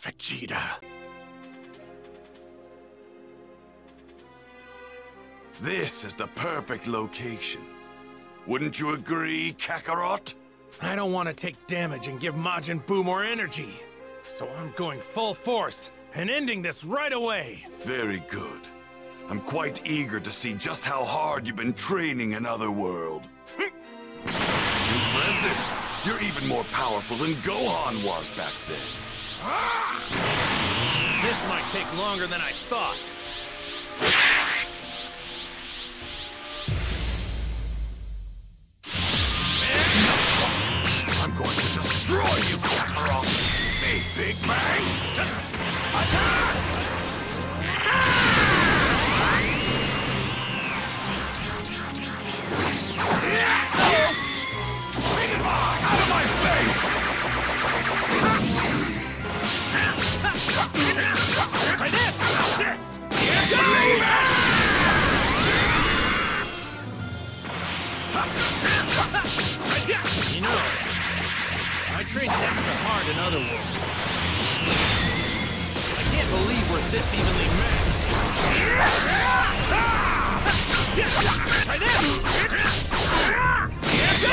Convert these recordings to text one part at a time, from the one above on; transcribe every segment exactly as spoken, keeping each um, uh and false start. Vegeta. This is the perfect location. Wouldn't you agree, Kakarot? I don't want to take damage and give Majin Buu more energy. So I'm going full force and ending this right away. Very good. I'm quite eager to see just how hard you've been training in Otherworld. Impressive. You're even more powerful than Gohan was back then. Ah! This might take longer than I thought. I'm going to destroy you, Kakarot! Big, big bang! Attack! Take it back! Out of my face! Try this! This! Believe it! You know, I trained extra hard in Otherworld. I can't believe we're this evenly matched. Try this! Can't believe it! Try this! Try this!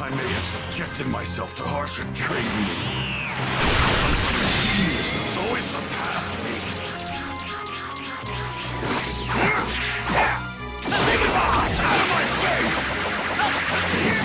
I may have subjected myself to harsher training. Some sort of genius that's always surpassed me. Take it off! Out of my face! Out of my face!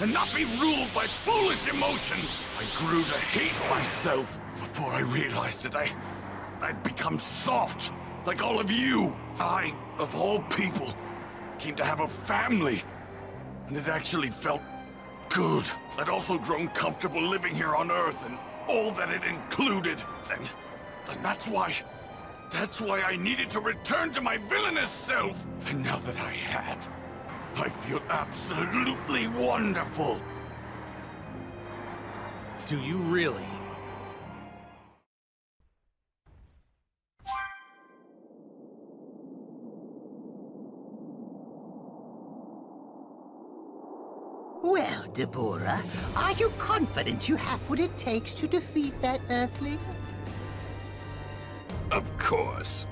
And not be ruled by foolish emotions. I grew to hate myself before I realized that I... I'd become soft, like all of you. I, of all people, came to have a family. And it actually felt good. I'd also grown comfortable living here on Earth and all that it included. And, and that's why... That's why I needed to return to my villainous self. And now that I have, I feel absolutely wonderful. Do you really? Well, Dabura, are you confident you have what it takes to defeat that Earthling? Of course.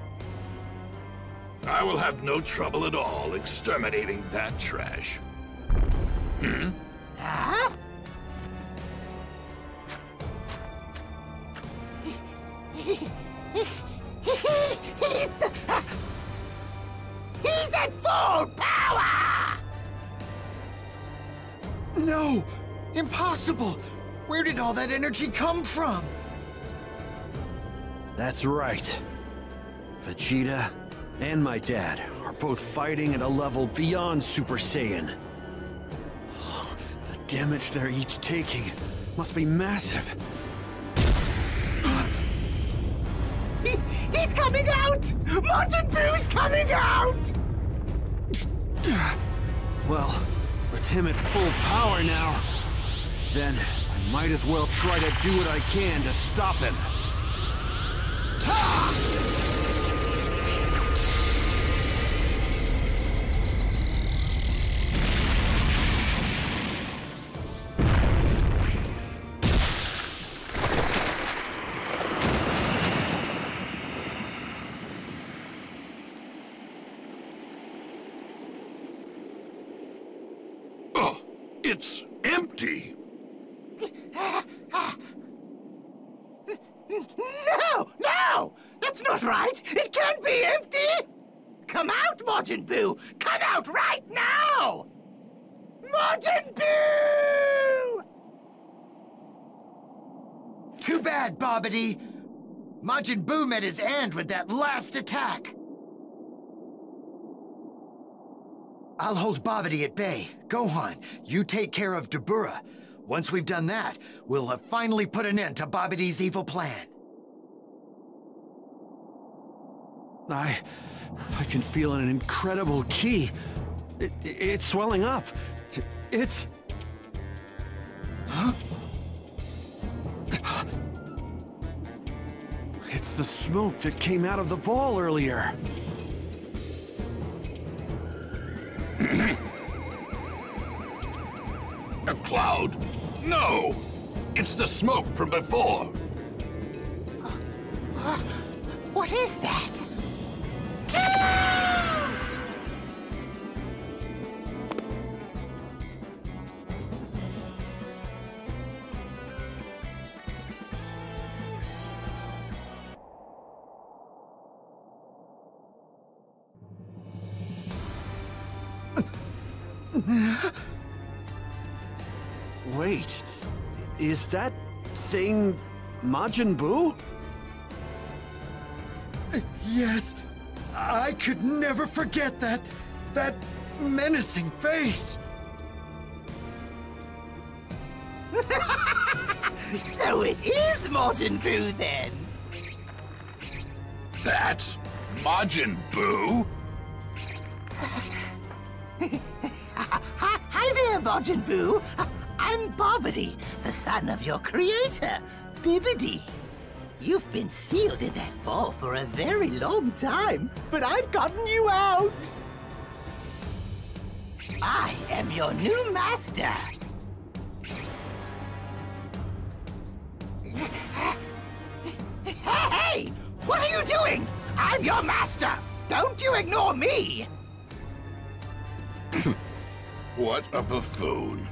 I will have no trouble at all exterminating that trash. Hmm? Huh? He's... He's at full power! No! Impossible! Where did all that energy come from? That's right. Vegeta and my dad are both fighting at a level beyond Super Saiyan. Oh, the damage they're each taking must be massive. He, he's coming out! Majin Buu's coming out! Well, with him at full power now, then I might as well try to do what I can to stop him. Oh, it's empty. No! No! That's not right! It can't be empty! Come out, Majin Buu! Come out right now! Majin Buu! Too bad, Babidi. Majin Buu met his end with that last attack. I'll hold Babidi at bay. Gohan, you take care of Dabura. Once we've done that, we'll have finally put an end to Babidi's evil plan. I... I can feel an incredible ki. It, it's swelling up. It, it's... Huh? It's the smoke that came out of the ball earlier. A cloud? No! It's the smoke from before. Uh, what is that? Wait, is that thing Majin Buu? Yes. I could never forget that... that menacing face! So it is Majin Buu, then! That's... Majin Buu? Hi there, Majin Buu! I'm Babidi, the son of your creator, Bibidi. You've been sealed in that ball for a very long time, but I've gotten you out! I am your new master! Hey! What are you doing? I'm your master! Don't you ignore me! What a buffoon.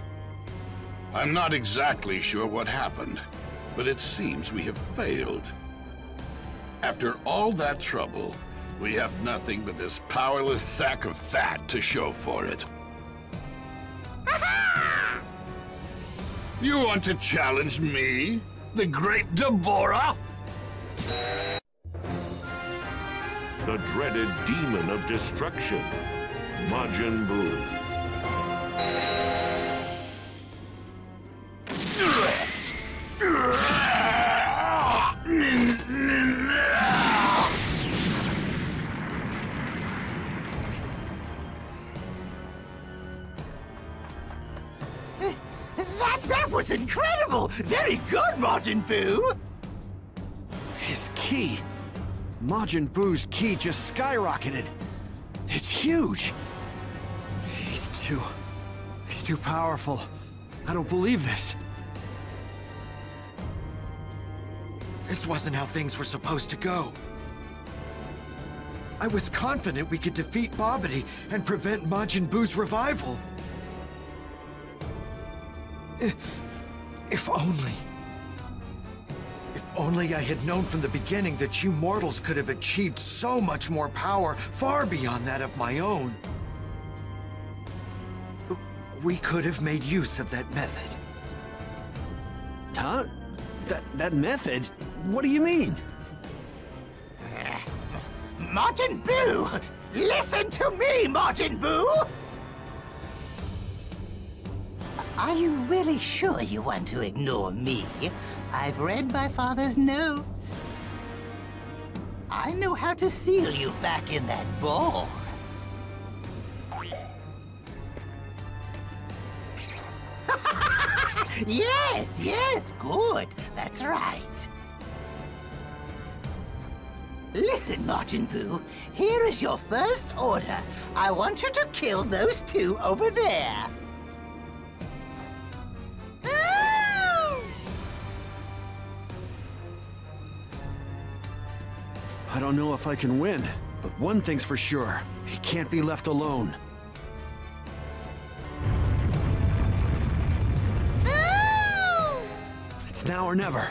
I'm not exactly sure what happened. But it seems we have failed. After all that trouble, we have nothing but this powerless sack of fat to show for it. Aha! You want to challenge me, the great Dabura? the dreaded demon of destruction, Majin Buu. Was incredible! Very good, Majin Buu! His ki! Majin Buu's ki just skyrocketed! It's huge! He's too... he's too powerful. I don't believe this. This wasn't how things were supposed to go. I was confident we could defeat Babidi and prevent Majin Buu's revival. I If only... If only I had known from the beginning that you mortals could have achieved so much more power, far beyond that of my own. We could have made use of that method. Huh? That, that method? What do you mean? Uh, Majin Buu! Listen to me, Majin Buu! Are you really sure you want to ignore me? I've read my father's notes. I know how to seal you back in that ball. Yes, yes, good. That's right. Listen, Majin Buu. Here is your first order. I want you to kill those two over there. I don't know if I can win, but one thing's for sure. He can't be left alone. Ow! It's now or never.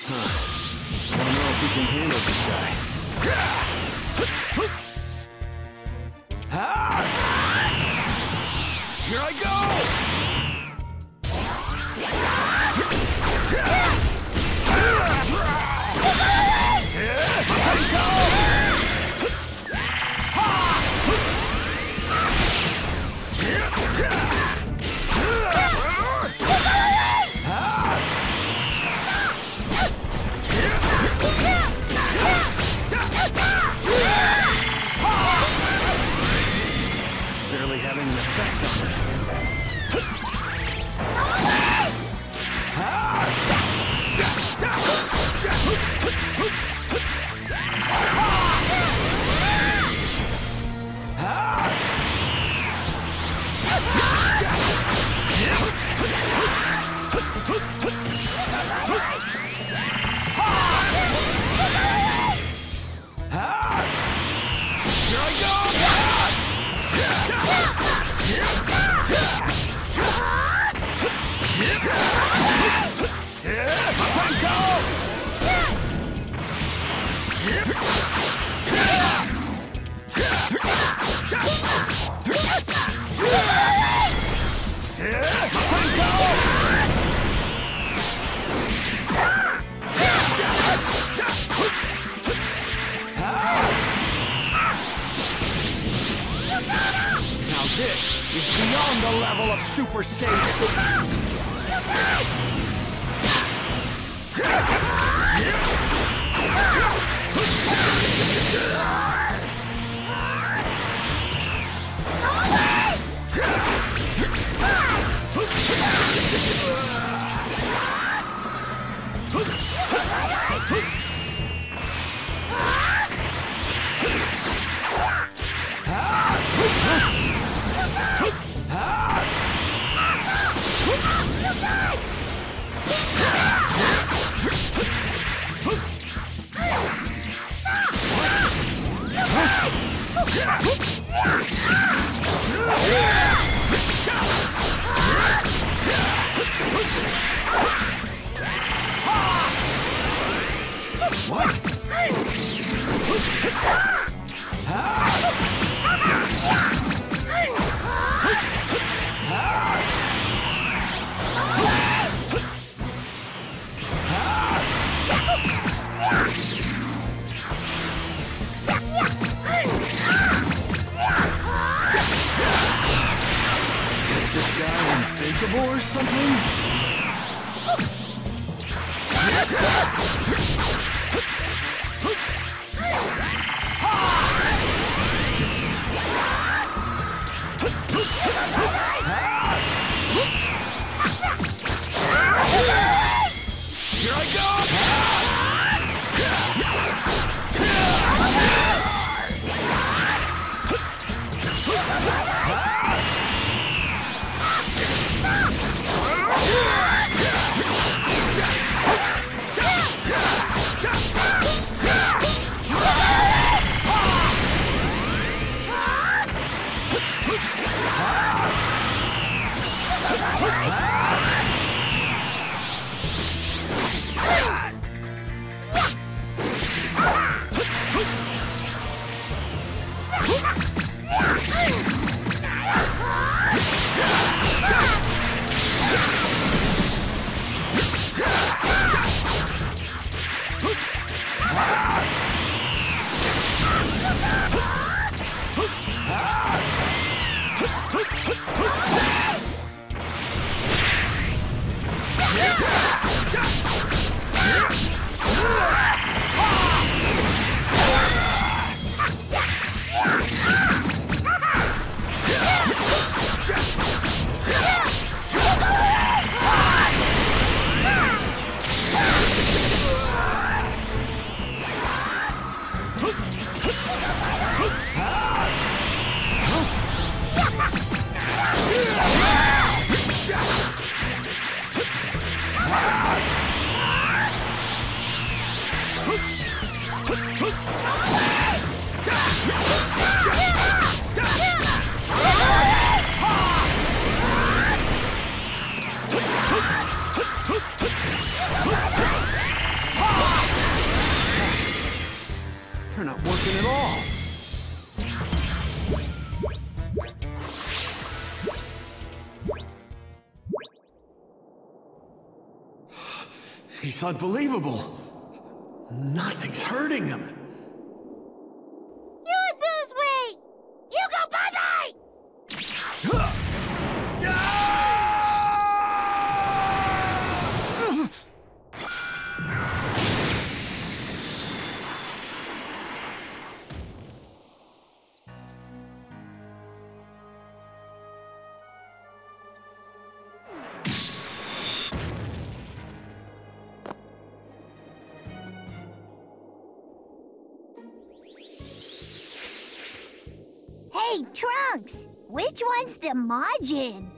Huh. I don't know if we can handle this guy. Here I go! Barely having an effect on them. This is beyond the level of Super Saiyan. What? invincible or something? Here I go! They're not working at all. He's unbelievable. Nothing's hurting him. You abuse me! You go bye-bye! Hey, Trunks! Which one's the Majin?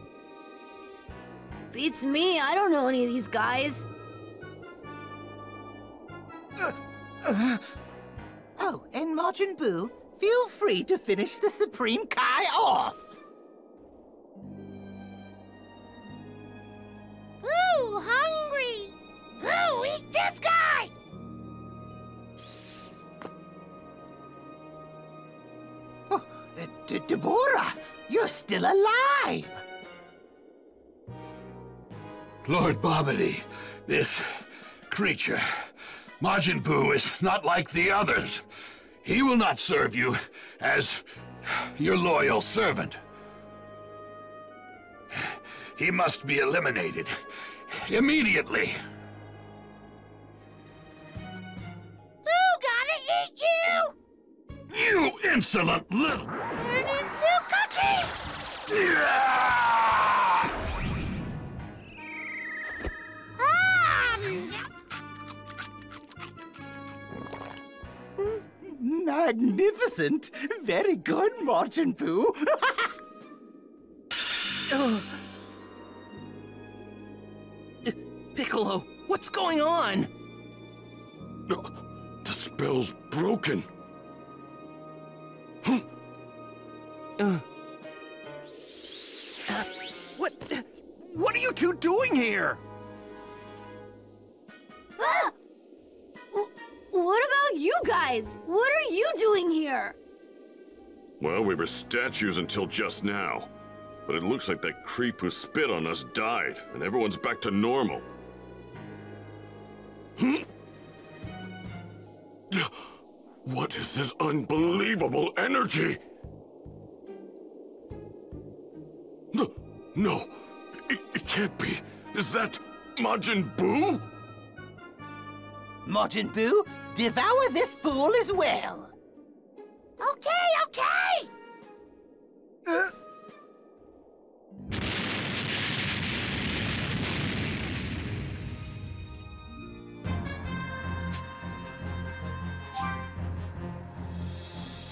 Beats me, I don't know any of these guys. Uh, uh. Oh, and Majin Buu, feel free to finish the Supreme Kai off! Boo, hungry! Boo, eat this guy! Dabura, you're still alive! Lord Babidi, this creature, Majin Buu, is not like the others. He will not serve you as your loyal servant. He must be eliminated immediately. Who gotta eat you? You insolent little... Turn into cookie! Yeah! Um. Magnificent! Very good, Majin Buu! uh. Piccolo, what's going on? The spell's broken. Huh? Uh. Uh, what? Uh, what are you two doing here? Ah! What about you guys? What are you doing here? Well, we were statues until just now. But it looks like that creep who spit on us died, and everyone's back to normal. Hmm? What is this unbelievable energy? No, no, It, it can't be. Is that Majin Buu? Majin Buu, devour this fool as well. Okay, okay! Uh.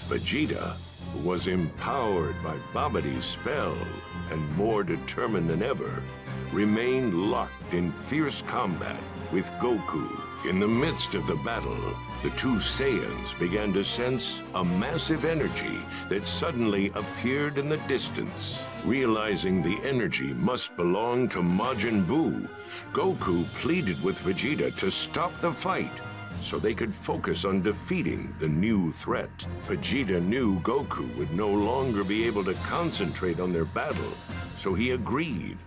Vegeta was empowered by Babidi's spell and more determined than ever, remained locked in fierce combat with Goku. In the midst of the battle, the two Saiyans began to sense a massive energy that suddenly appeared in the distance. Realizing the energy must belong to Majin Buu, Goku pleaded with Vegeta to stop the fight so they could focus on defeating the new threat. Vegeta knew Goku would no longer be able to concentrate on their battle, so he agreed,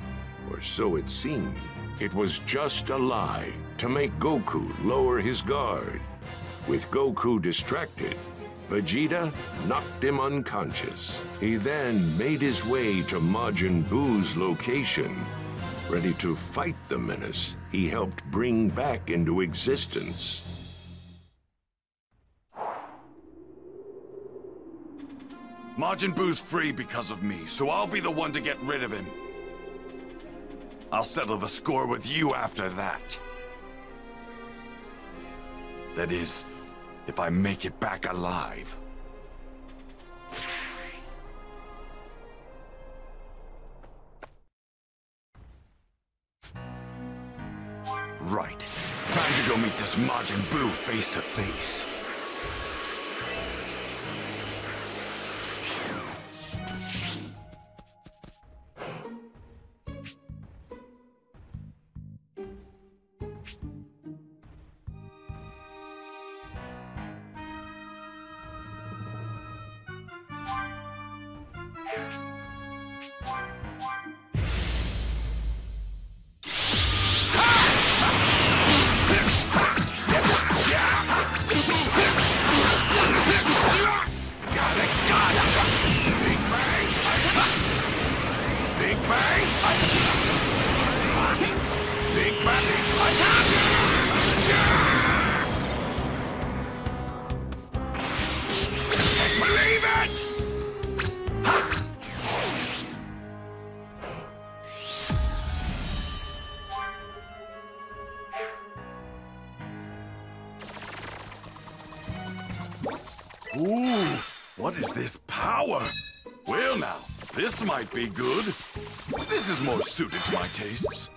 or so it seemed. It was just a lie to make Goku lower his guard. With Goku distracted, Vegeta knocked him unconscious. He then made his way to Majin Buu's location, ready to fight the menace he helped bring back into existence. Majin Buu's free because of me, so I'll be the one to get rid of him. I'll settle the score with you after that. That is, if I make it back alive. Right. Time to go meet this Majin Buu face to face. Might be good. This is more suited to my tastes.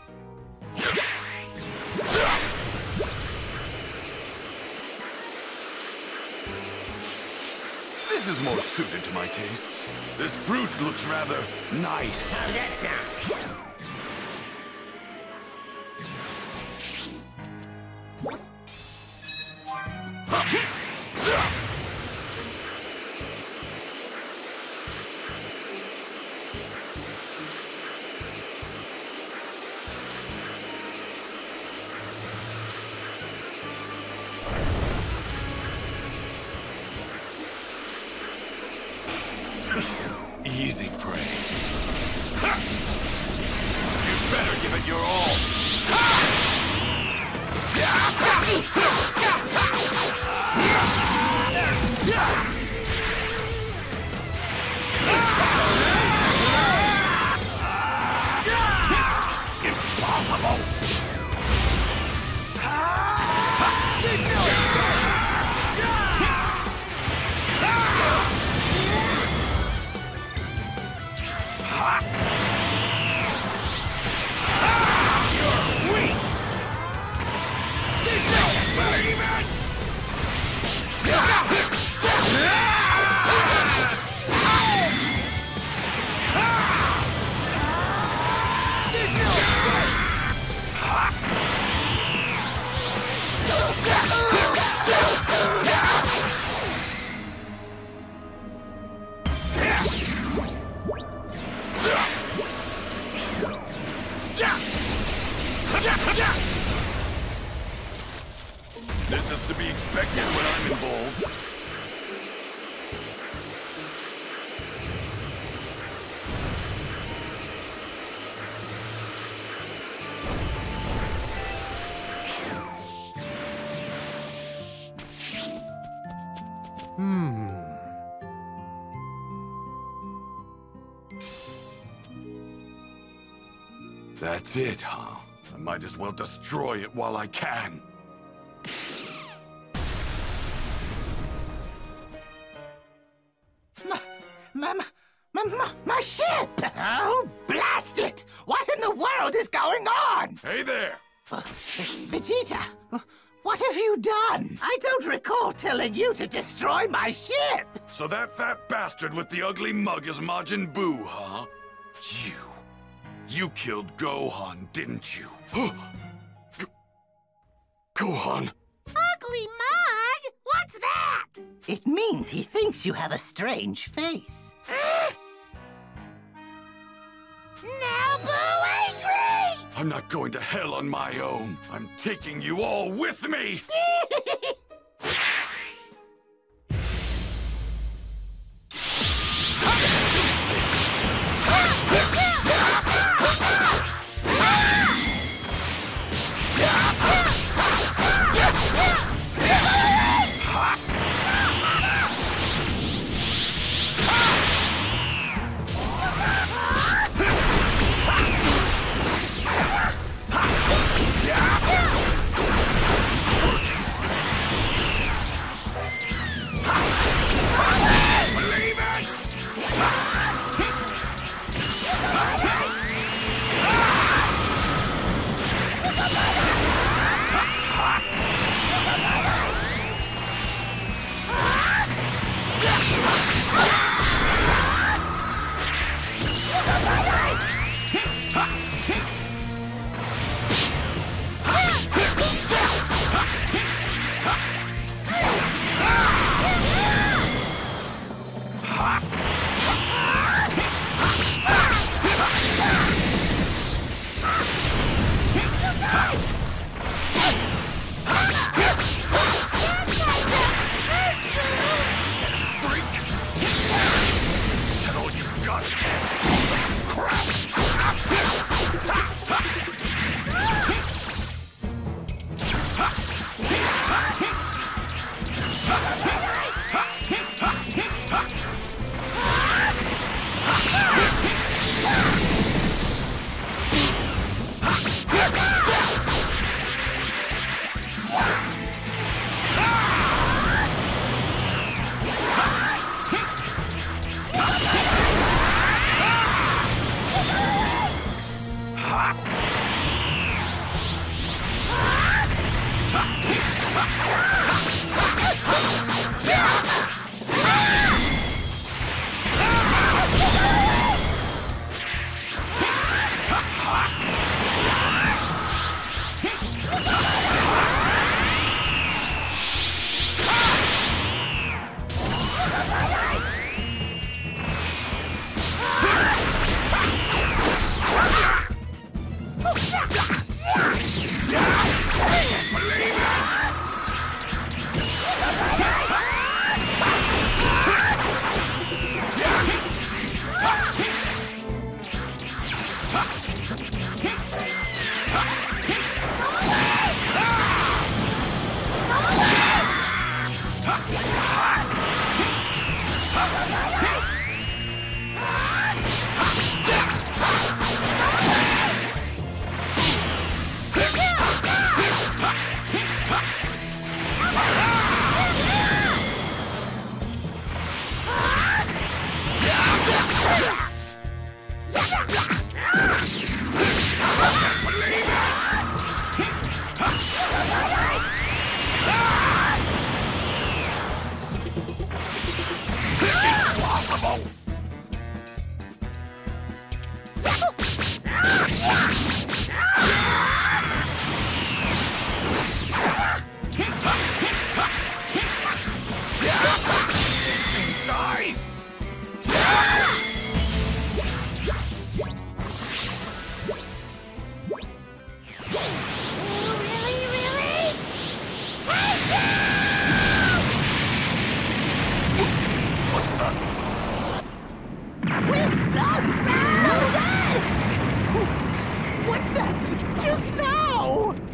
This is more suited to my tastes. This fruit looks rather nice. Easy prey. Ha! You better give it your all. Impossible. Ha! Yeah. That's it, huh? I might as well destroy it while I can. My, my, my, my, my ship! Oh, blast it! What in the world is going on? Hey there! Uh, Vegeta, what have you done? I don't recall telling you to destroy my ship! So that fat bastard with the ugly mug is Majin Buu, huh? You... you killed Gohan, didn't you? Gohan? Ugly mug? What's that? It means he thinks you have a strange face. Uh, now Boo angry! I'm not going to hell on my own. I'm taking you all with me!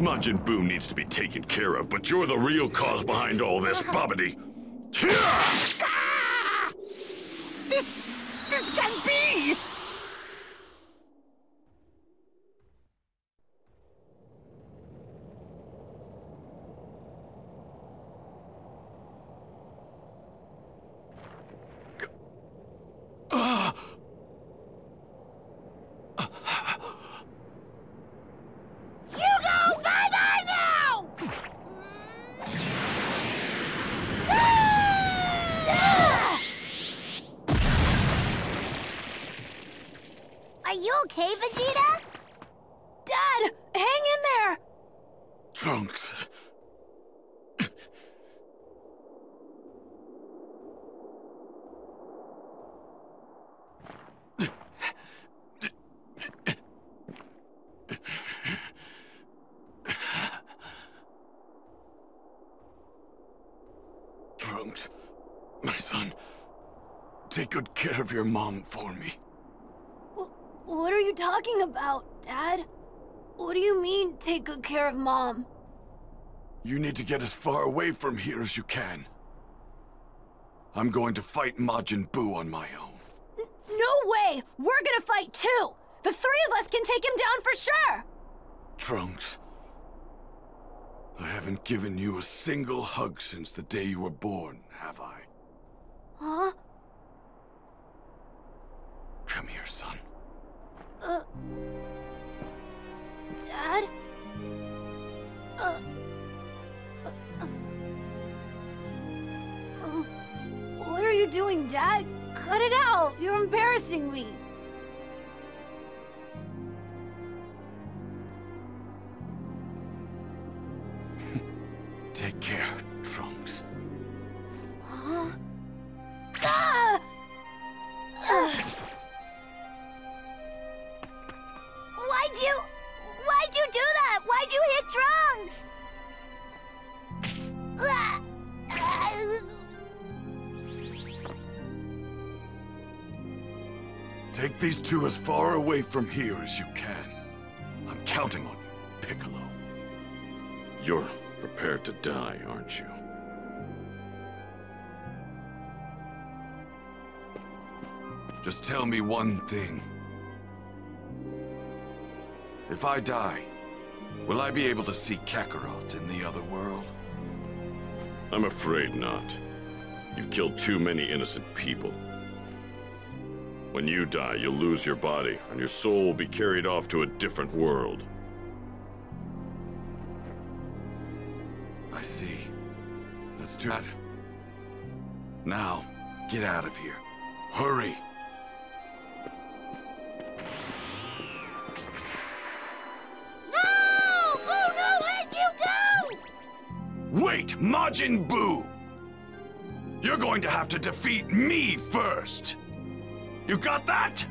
Majin Buu needs to be taken care of, but you're the real cause behind all this, Babidi. Ah! This... this can't be! Are you okay, Vegeta? Dad, hang in there! Trunks. Trunks, my son, take good care of your mom for me. What are you talking about, Dad? What do you mean, take good care of Mom? You need to get as far away from here as you can. I'm going to fight Majin Buu on my own. N no way! We're gonna fight too! The three of us can take him down for sure! Trunks, I haven't given you a single hug since the day you were born, have I? Huh? Come here, son. Uh... Dad? Uh... uh, uh, uh what are you doing, Dad? Cut it out! You're embarrassing me! Take care, Trunks. Huh? Ah! Uh. Why'd you... Why'd you do that? Why'd you hit Trunks? Take these two as far away from here as you can. I'm counting on you, Piccolo. You're prepared to die, aren't you? Just tell me one thing. If I die, will I be able to see Kakarot in the Otherworld? I'm afraid not. You've killed too many innocent people. When you die, you'll lose your body, and your soul will be carried off to a different world. I see. Let's do that. Now, get out of here. Hurry! Wait, Majin Buu! You're going to have to defeat me first! You got that?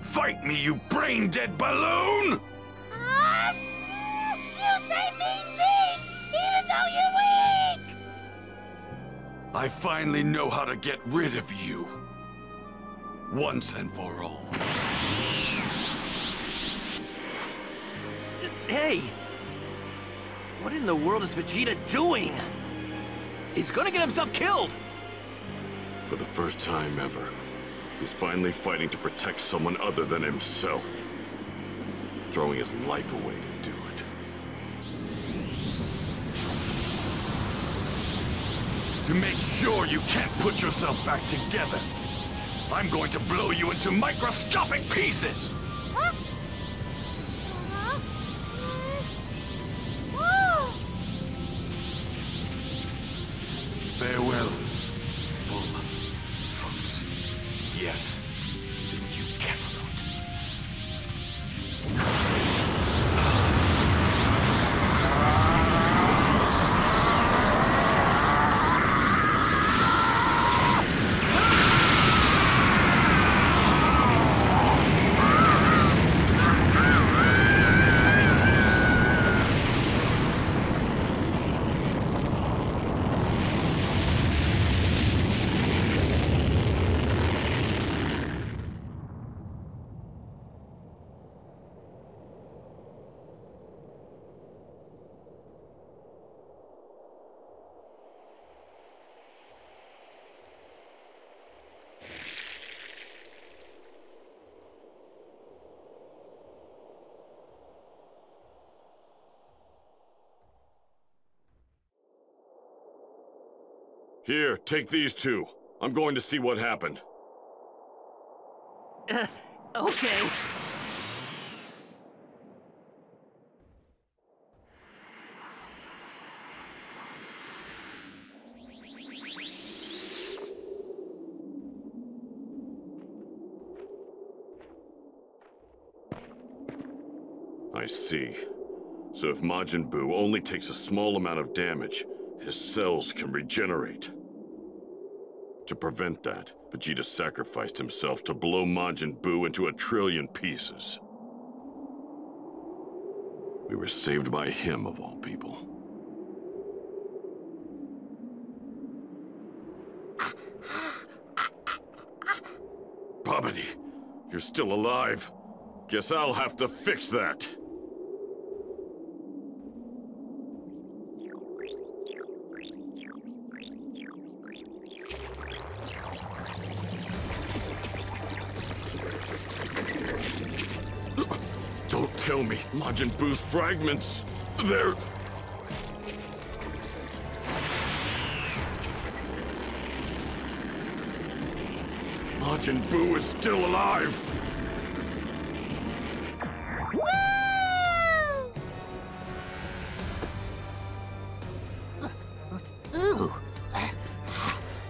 Fight me, you brain-dead balloon! Um, you say mean things, even though you're weak! I finally know how to get rid of you. Once and for all. Hey! What in the world is Vegeta doing? He's gonna get himself killed! For the first time ever, he's finally fighting to protect someone other than himself. Throwing his life away to do it. To make sure you can't put yourself back together, I'm going to blow you into microscopic pieces! Huh? Farewell, Bulma, Trunks. Yes, then you cannot. Here, take these two. I'm going to see what happened. Uh, okay. I see. So if Majin Buu only takes a small amount of damage, his cells can regenerate. To prevent that, Vegeta sacrificed himself to blow Majin Buu into a trillion pieces. We were saved by him, of all people. Babidi, you're still alive. Guess I'll have to fix that. Don't tell me Majin Buu's fragments. They're... Majin Buu is still alive! Woo! Uh, ooh! Uh,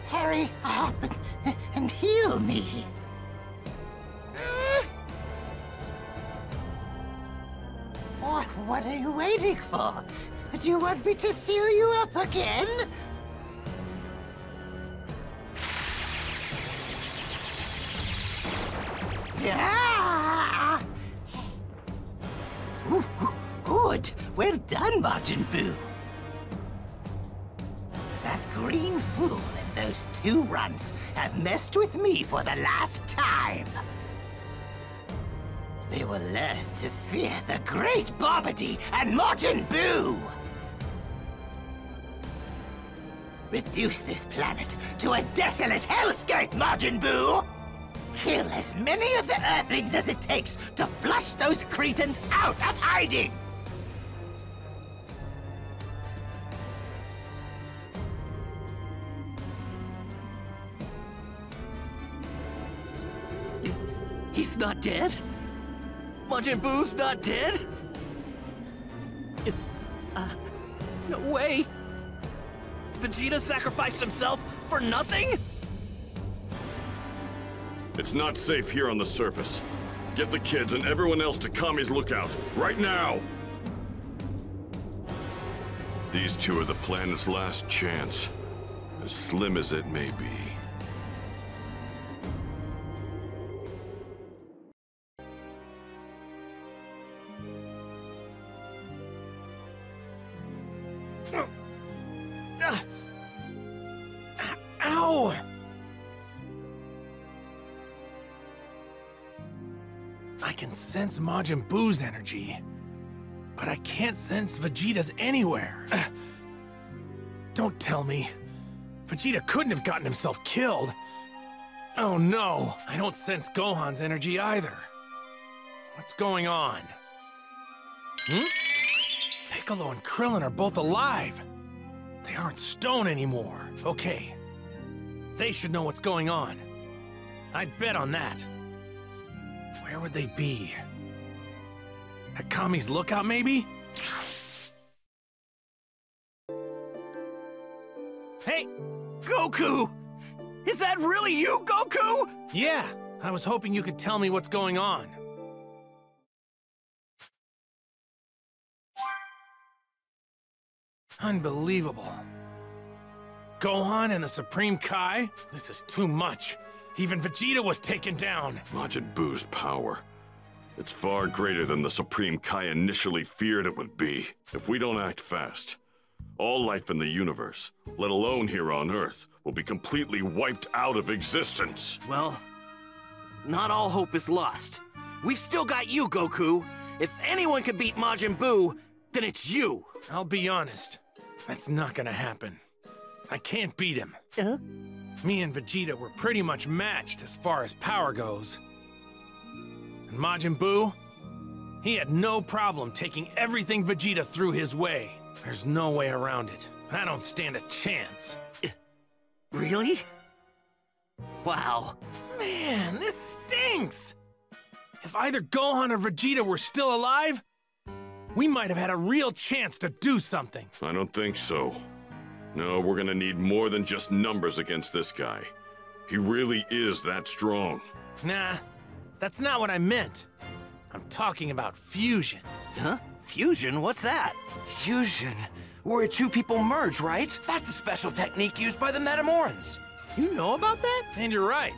hurry up and, and heal me! Uh. What, what are you waiting for? Do you want me to seal you up again? Yeah! Ooh, good! Well done, Majin Buu! That green fool and those two runts have messed with me for the last time! They will learn to fear the great Babidi and Majin Buu! Reduce this planet to a desolate hellscape, Majin Buu! Kill as many of the Earthlings as it takes to flush those Cretans out of hiding! He's not dead? Majin Buu's not dead? Uh, no way! Vegeta sacrificed himself for nothing? It's not safe here on the surface. Get the kids and everyone else to Kami's Lookout, right now! These two are the planet's last chance, as slim as it may be. Uh, uh, ow! I can sense Majin Buu's energy, but I can't sense Vegeta's anywhere. Uh, don't tell me. Vegeta couldn't have gotten himself killed. Oh no, I don't sense Gohan's energy either. What's going on? Hmm? Piccolo and Krillin are both alive. They aren't stone anymore. Okay. They should know what's going on. I'd bet on that. Where would they be? At Kami's Lookout, maybe? Hey! Goku! Is that really you, Goku? Yeah, I was hoping you could tell me what's going on. Unbelievable. Gohan and the Supreme Kai? This is too much. Even Vegeta was taken down! Majin Buu's power. It's far greater than the Supreme Kai initially feared it would be. If we don't act fast, all life in the universe, let alone here on Earth, will be completely wiped out of existence. Well, not all hope is lost. We've still got you, Goku. If anyone could beat Majin Buu, then it's you! I'll be honest. That's not gonna happen. I can't beat him. Uh-huh. Me and Vegeta were pretty much matched as far as power goes. And Majin Buu? He had no problem taking everything Vegeta threw his way. There's no way around it. I don't stand a chance. Really? Wow. Man, this stinks! If either Gohan or Vegeta were still alive, we might have had a real chance to do something. I don't think so. No, we're gonna need more than just numbers against this guy. He really is that strong. Nah, that's not what I meant. I I'm talking about fusion. Huh? Fusion? What's that? Fusion? Where two people merge, right? That's a special technique used by the Metamorans. You know about that? And you're right.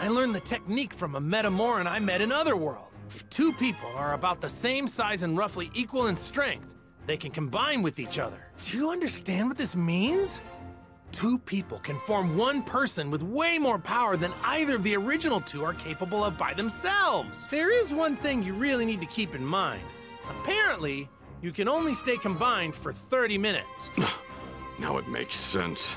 I learned the technique from a Metamoran I met in Otherworld. If two people are about the same size and roughly equal in strength, they can combine with each other. Do you understand what this means? Two people can form one person with way more power than either of the original two are capable of by themselves. There is one thing you really need to keep in mind. Apparently, you can only stay combined for thirty minutes. Now it makes sense.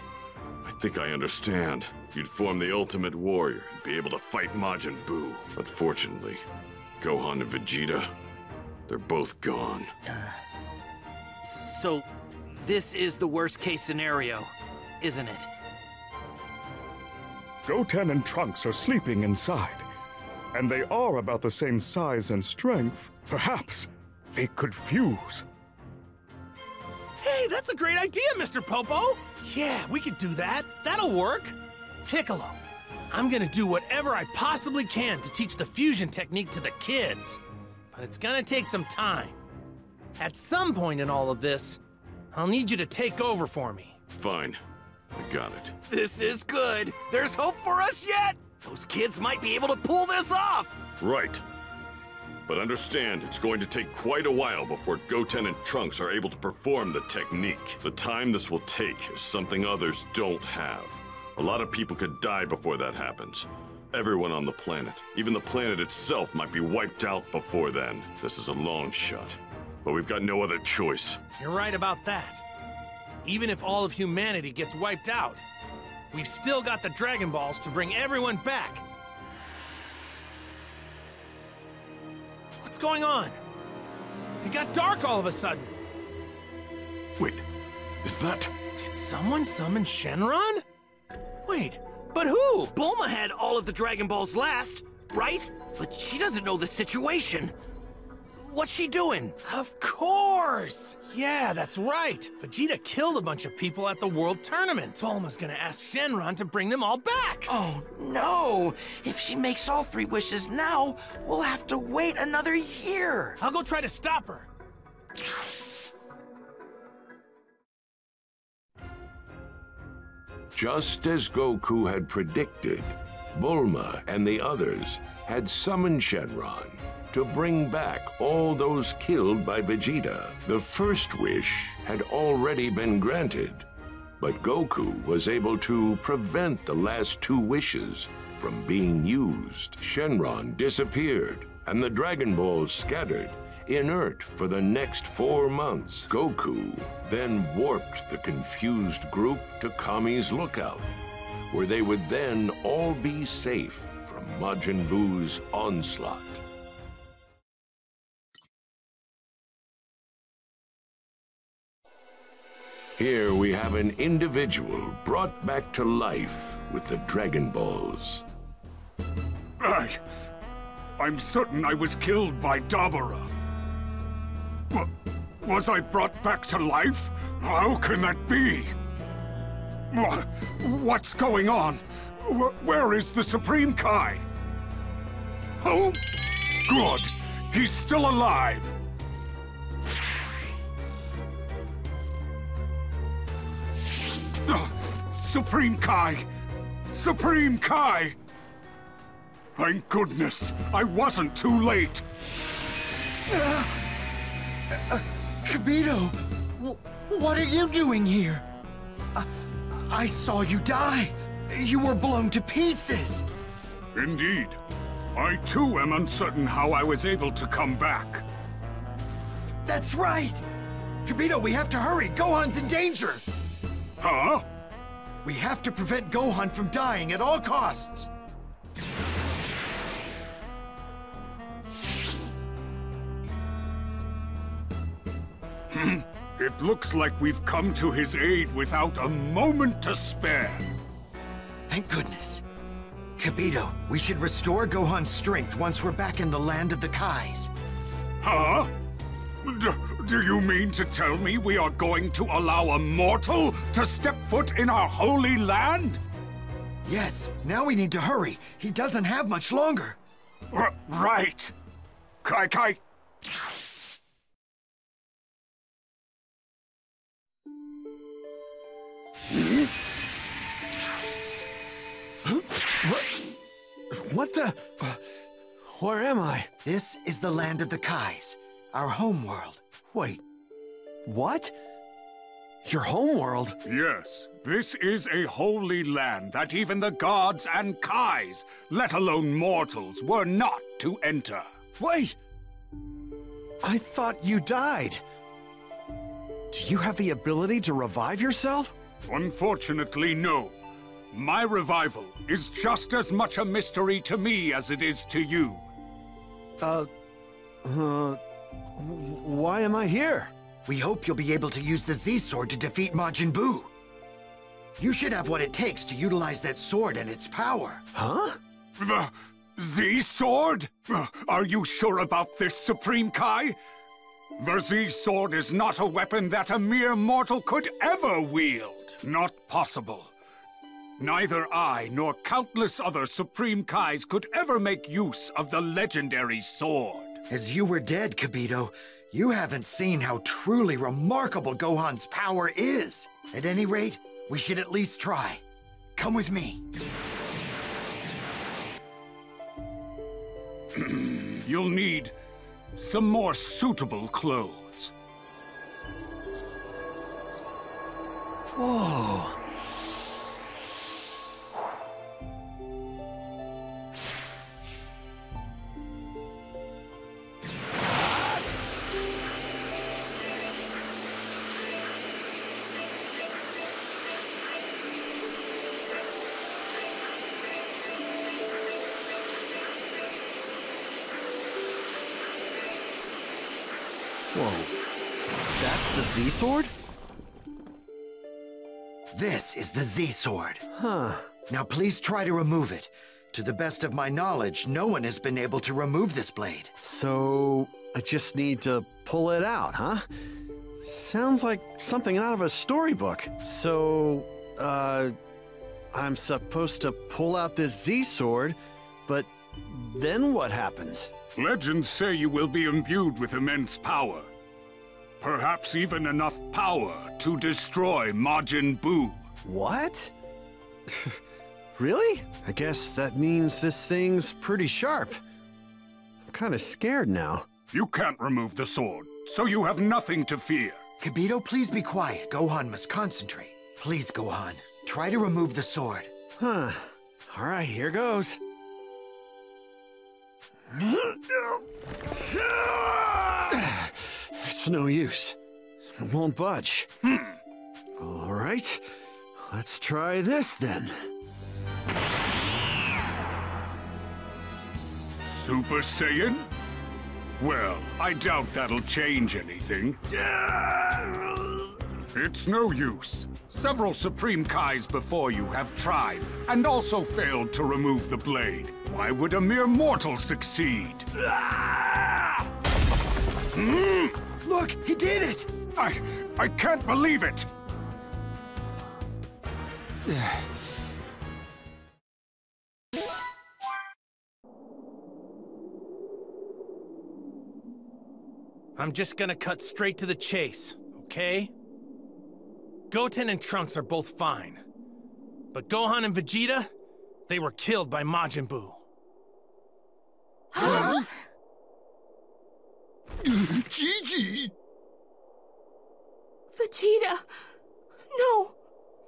I think I understand. You'd form the Ultimate Warrior and be able to fight Majin Buu. Unfortunately, Gohan and Vegeta, they're both gone. Uh, so, this is the worst-case scenario, isn't it? Goten and Trunks are sleeping inside, and they are about the same size and strength. Perhaps they could fuse. Hey, that's a great idea, Mister Popo! Yeah, we could do that. That'll work. Piccolo, I'm gonna do whatever I possibly can to teach the fusion technique to the kids, but it's gonna take some time. At some point in all of this, I'll need you to take over for me. Fine. I got it. This is good. There's hope for us yet! Those kids might be able to pull this off! Right. But understand, it's going to take quite a while before Goten and Trunks are able to perform the technique. The time this will take is something others don't have. A lot of people could die before that happens. Everyone on the planet. Even the planet itself might be wiped out before then. This is a long shot, but we've got no other choice. You're right about that. Even if all of humanity gets wiped out, we've still got the Dragon Balls to bring everyone back. What's going on? It got dark all of a sudden. Wait, is that... Did someone summon Shenron? Wait, but who? Bulma had all of the Dragon Balls last, right? But she doesn't know the situation. What's she doing? Of course! Yeah, that's right. Vegeta killed a bunch of people at the World Tournament. Bulma's gonna ask Shenron to bring them all back. Oh, no! If she makes all three wishes now, we'll have to wait another year. I'll go try to stop her. Just as Goku had predicted, Bulma and the others had summoned Shenron to bring back all those killed by Vegeta. The first wish had already been granted, but Goku was able to prevent the last two wishes from being used. Shenron disappeared, and the Dragon Balls scattered, inert for the next four months. Goku then warped the confused group to Kami's Lookout, where they would then all be safe from Majin Buu's onslaught. Here we have an individual brought back to life with the Dragon Balls. I, I'm certain I was killed by Dabura. W- was I brought back to life? How can that be? W- what's going on? W- where is the Supreme Kai? Oh, good. He's still alive. Uh, Supreme Kai! Supreme Kai! Thank goodness, I wasn't too late. Uh. Uh, Kibito, w what are you doing here? I, I saw you die. You were blown to pieces. Indeed. I too am uncertain how I was able to come back. That's right. Kibito, we have to hurry. Gohan's in danger. Huh? We have to prevent Gohan from dying at all costs. It looks like we've come to his aid without a moment to spare. Thank goodness. Kibito, we should restore Gohan's strength once we're back in the land of the Kais. Huh? D- do you mean to tell me we are going to allow a mortal to step foot in our holy land? Yes, now we need to hurry. He doesn't have much longer. R- right. Kai Kai! Hmm? What? What the? Where am I? This is the land of the Kais, our homeworld. Wait, what? Your homeworld? Yes, this is a holy land that even the gods and Kais, let alone mortals, were not to enter. Wait! I thought you died. Do you have the ability to revive yourself? Unfortunately, no. My revival is just as much a mystery to me as it is to you. Uh... Uh... Why am I here? We hope you'll be able to use the Z-Sword to defeat Majin Buu. You should have what it takes to utilize that sword and its power. Huh? The... the sword? Are you sure about this, Supreme Kai? The Z-Sword is not a weapon that a mere mortal could ever wield. Not possible. Neither I nor countless other Supreme Kais could ever make use of the legendary sword. As you were dead, Kibito, you haven't seen how truly remarkable Gohan's power is. At any rate, we should at least try. Come with me. You'll need some more suitable clothes. Whoa. Whoa. That's the Z-Sword? This is the Z-Sword. Huh. Now please try to remove it. To the best of my knowledge, no one has been able to remove this blade. So, I just need to pull it out, huh? Sounds like something out of a storybook. So, uh, I'm supposed to pull out this Z-Sword, but then what happens? Legends say you will be imbued with immense power. Perhaps even enough power to destroy Majin Buu. What? Really? I guess that means this thing's pretty sharp. I'm kind of scared now. You can't remove the sword, so you have nothing to fear. Kibito, please be quiet. Gohan must concentrate. Please, Gohan, try to remove the sword. Huh. All right, here goes. It's no use. It won't budge. Hmm. All right, let's try this then. Super Saiyan? Well, I doubt that'll change anything. It's no use. Several Supreme Kais before you have tried, and also failed to remove the blade. Why would a mere mortal succeed? Mm. Look, he did it! I... I can't believe it! I'm just gonna cut straight to the chase, okay? Goten and Trunks are both fine. But Gohan and Vegeta, they were killed by Majin Buu. Huh? Gigi! Vegeta! No!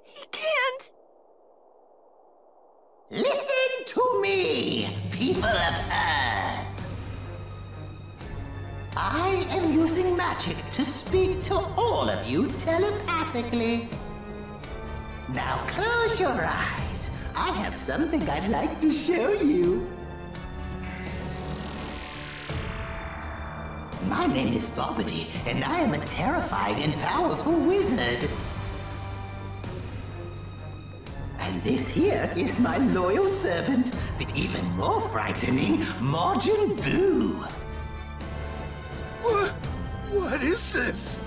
He can't! Listen to me, people of Earth! I am using magic to speak to all of you telepathically. Now close your eyes. I have something I'd like to show you. My name is Babidi, and I am a terrified and powerful wizard. And this here is my loyal servant, the even more frightening Majin Buu. What? What is this?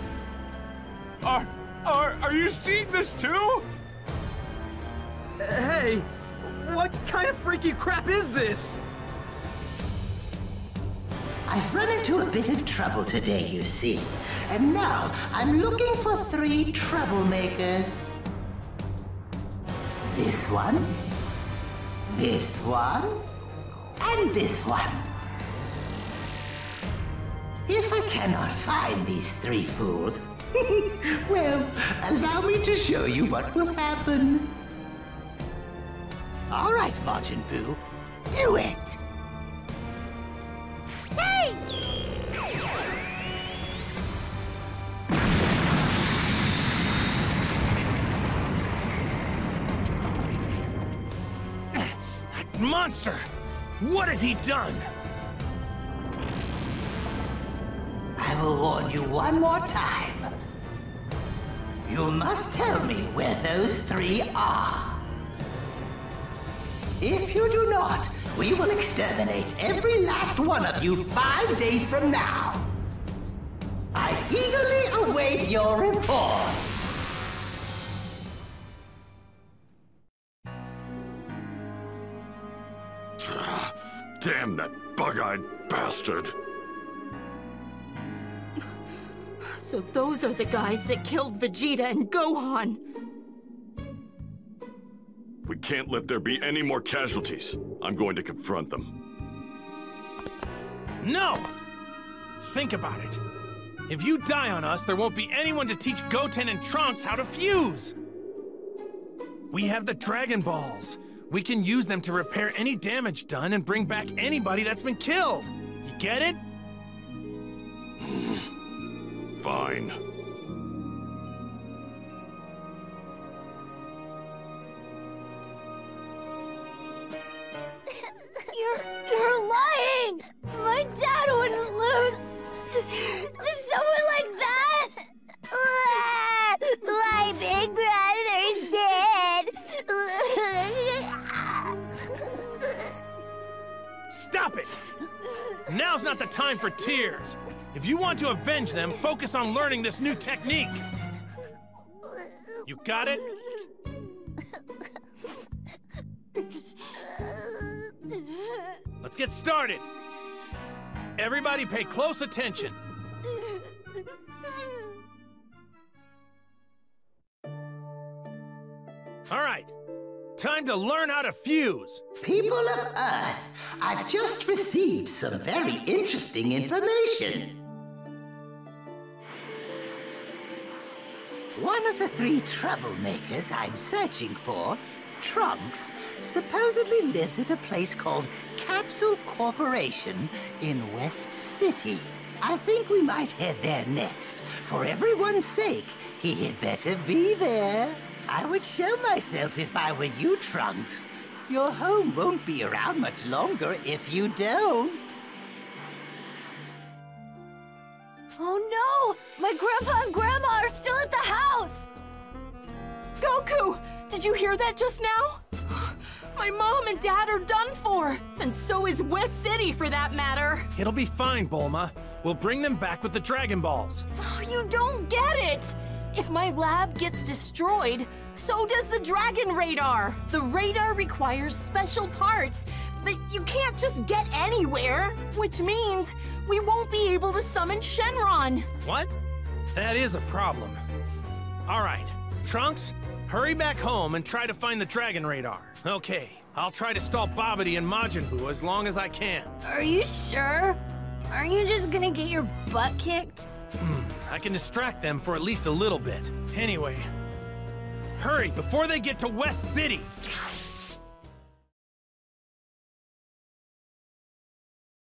Are, are, are you seeing this too? Hey, what kind of freaky crap is this? I've run into a bit of trouble today, you see. And now I'm looking for three troublemakers. This one, this one, and this one. If I cannot find these three fools, well, allow me to show you what will happen. All right, Majin Buu, do it! Hey! That monster! What has he done? I will warn you one more time. You must tell me where those three are. If you do not, we will exterminate every last one of you five days from now. I eagerly await your reports. Damn that bug-eyed bastard! So those are the guys that killed Vegeta and Gohan. We can't let there be any more casualties. I'm going to confront them. No! Think about it. If you die on us, there won't be anyone to teach Goten and Trunks how to fuse! We have the Dragon Balls. We can use them to repair any damage done and bring back anybody that's been killed. You get it? Fine. You're, you're lying! My dad wouldn't lose to, to someone like that! My big brother's dead! Stop it! Now's not the time for tears! If you want to avenge them, focus on learning this new technique! You got it? Let's get started! Everybody pay close attention! Alright, time to learn how to fuse! People of Earth, I've just received some very interesting information. One of the three troublemakers I'm searching for, Trunks, supposedly lives at a place called Capsule Corporation in West City. I think we might head there next. For everyone's sake, he had better be there. I would show myself if I were you, Trunks. Your home won't be around much longer if you don't. Oh no! My grandpa and grandma are still at the house! Goku! Did you hear that just now? My mom and dad are done for! And so is West City, for that matter! It'll be fine, Bulma. We'll bring them back with the Dragon Balls. Oh, you don't get it! If my lab gets destroyed, so does the Dragon Radar! The radar requires special parts that you can't just get anywhere, which means we won't be able to summon Shenron! What? That is a problem. All right, Trunks, hurry back home and try to find the Dragon Radar. Okay, I'll try to stall Babidi and Majin Buu as long as I can. Are you sure? Aren't you just gonna get your butt kicked? Hmm, I can distract them for at least a little bit. Anyway, hurry before they get to West City!